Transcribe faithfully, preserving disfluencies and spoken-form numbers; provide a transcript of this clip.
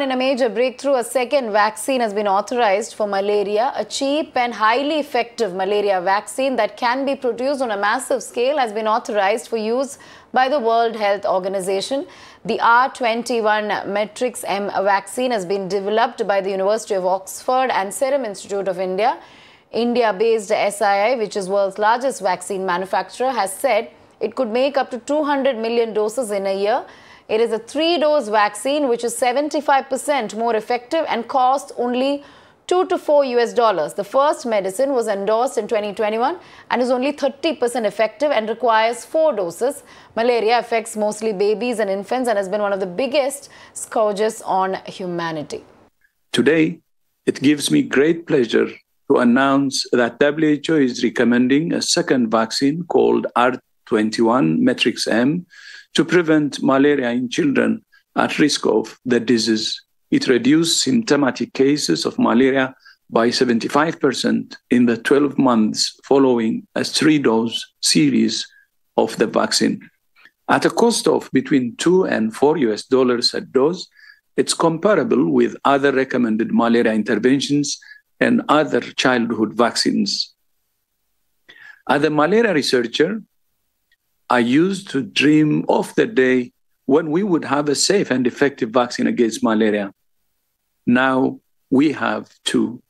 In a major breakthrough, a second vaccine has been authorized for malaria. A cheap and highly effective malaria vaccine that can be produced on a massive scale has been authorized for use by the World Health Organization. The R twenty-one Matrix M vaccine has been developed by the University of Oxford and Serum Institute of India. India-based S I I, which is world's largest vaccine manufacturer, has said it could make up to two hundred million doses in a year. It is a three-dose vaccine which is seventy-five percent more effective and costs only two to four U S dollars. The first medicine was endorsed in twenty twenty-one and is only thirty percent effective and requires four doses. Malaria affects mostly babies and infants and has been one of the biggest scourges on humanity. Today, it gives me great pleasure to announce that W H O is recommending a second vaccine called R twenty-one Matrix M to prevent malaria in children at risk of the disease. It reduced symptomatic cases of malaria by seventy-five percent in the twelve months following a three-dose series of the vaccine. At a cost of between two and four U S dollars a dose, it's comparable with other recommended malaria interventions and other childhood vaccines. As a malaria researcher, I used to dream of the day when we would have a safe and effective vaccine against malaria. Now we have two.